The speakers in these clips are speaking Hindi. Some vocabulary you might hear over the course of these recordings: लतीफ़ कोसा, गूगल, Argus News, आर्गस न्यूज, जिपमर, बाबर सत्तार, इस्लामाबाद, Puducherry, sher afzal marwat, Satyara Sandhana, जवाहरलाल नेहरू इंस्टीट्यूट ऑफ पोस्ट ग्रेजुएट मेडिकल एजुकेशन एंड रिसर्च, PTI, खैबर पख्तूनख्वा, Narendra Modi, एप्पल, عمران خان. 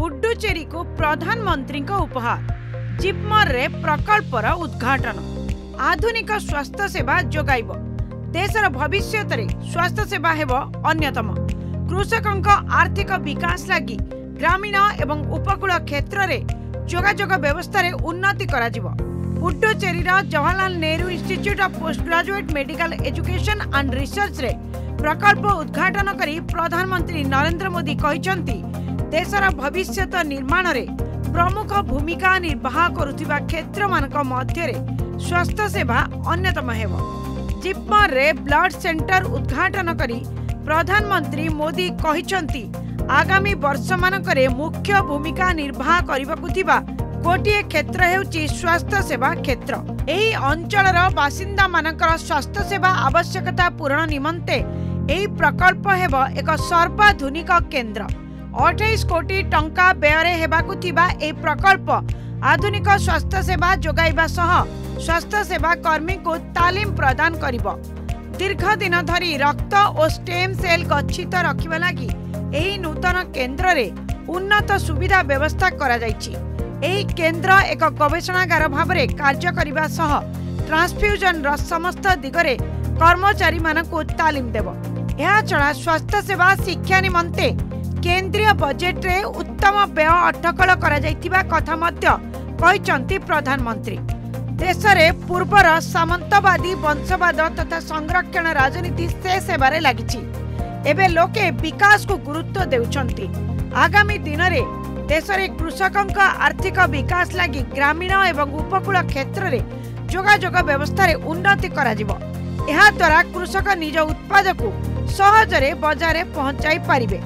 पुडुचेरी को प्रधानमंत्री उपहार जिपमर प्रकल्पर उद्घाटन आधुनिक स्वास्थ्य सेवा जोगाइब देशर भविष्य स्वास्थ्य सेवा हेब अन्यतम कृषकों आर्थिक विकास लगी ग्रामीण एवं उपकूल क्षेत्र में जोगाजोग व्यवस्था रे उन्नति कराजिबो। Puducherry जवाहरलाल नेहरू इंस्टीट्यूट ऑफ पोस्ट ग्रेजुएट मेडिकल एजुकेशन एंड रिसर्च रे प्रकल्प उद्घाटन करी प्रधानमंत्री नरेंद्र मोदी कहिसंती देशर भविष्य निर्माण रे प्रमुख भूमिका निर्वाह करुथिबा क्षेत्र मानक मध्ये रे स्वास्थ्य सेवा अन्यतम हेब। जिपमर रे ब्लड सेंटर उद्घाटन करी प्रधानमंत्री मोदी कहिसंती आगामी वर्ष मानकरे मुख्य भूमिका निर्वाह करबाकु थिबा गोटे क्षेत्र हेउची स्वास्थ्य सेवा क्षेत्र। एही अंचलर बासिंदा मानकर स्वास्थ्य सेवा आवश्यकता पूरण निमंते एही प्रकल्प हेब एक सर्वाधुनिक केन्द्र। 28 कोटी टंका व्ययरे हेबाकु थिबा एही प्रकल्प आधुनिक स्वास्थ्य सेवा जोगाइबा सह स्वास्थ्य सेवा कर्मी को तालीम प्रदान करिबो। दीर्घ दिन धरी रक्त और स्टेम सेल गच्छित रखिबा लागि एही नूतन केन्द्र रे उन्नत सुविधा व्यवस्था करा जायछि। एही केन्द्र एक गवेषणागार भाव में कार्य करिबा सह ट्रांसफ्यूजन रा समस्त दिगरे कर्मचारी मानकु तालीम देबो। यह छड़ा स्वास्थ्य सेवा शिक्षा निमंते केन्द्रीय बजेट रे उत्तम व्यय अटकल करा जायतिबा कथा मध्य कहिसंती प्रधानमंत्री। देश में पूर्वर सामंतवादी वंशवाद तथा संरक्षण राजनीति शेष हेबारे लागिछि। एबे लोके विकास को गुरुत्व देउछंती। आगामी दिन रे देश रे कृषकों का आर्थिक विकास लगी ग्रामीण एवं उपकूल क्षेत्र रे जोगाजोग व्यवस्था रे उन्नति कराजिबो। एहा द्वारा कृषक निज उत्पाद को सहजरे बाजार रे पहुंचाई पारिबे।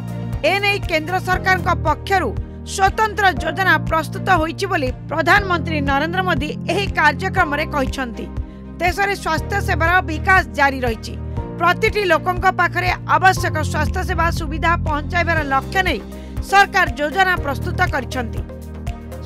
एने केंद्र सरकार का पक्षरु स्वतंत्र योजना प्रस्तुत होईछि बोली प्रधानमंत्री नरेंद्र मोदी एही कार्यक्रम रे कहिसंती। देश रे स्वास्थ्य सेवार विकास जारी रहिछि। प्रतिटी लोकंक पाखरे आवश्यक स्वास्थ्य सेवा सुविधा पहुंचाइबार लक्ष्य नै सरकार योजना प्रस्तुत करछंती।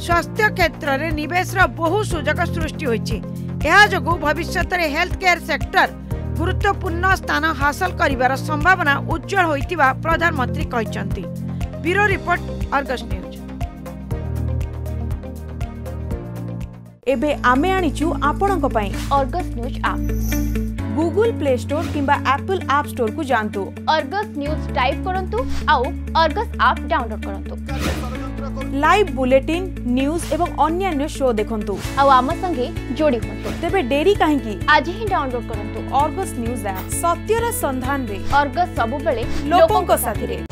स्वास्थ्य क्षेत्र रे निवेश रा बहु सुजग सृष्टि होइछि। एहा जगु भविष्यत रे हेल्थ केयर सेक्टर गुरुत्वपूर्ण स्थान हासिल करिबार संभावना उज्जवल होइतिबा प्रधानमंत्री कहिसंती। Bureau report आर्गस न्यूज। एबे आमे आनिचु आपणक पई आर्गस न्यूज app गूगल Play Store किंबा एप्पल ऐप स्टोर को जानतु। अर्गस न्यूज टाइप करंतु आउ अर्गस ऐप डाउनलोड करंतु। लाइव बुलेटिन न्यूज एवं अन्य शो देखंतु आउ आम संगे जोड़ी होंतु। तबे डेरी काहे की आज ही डाउनलोड करंतु अर्गस न्यूज ऐप। सत्यरा संधान रे अर्गस सब बेले लोकन को साथी रे।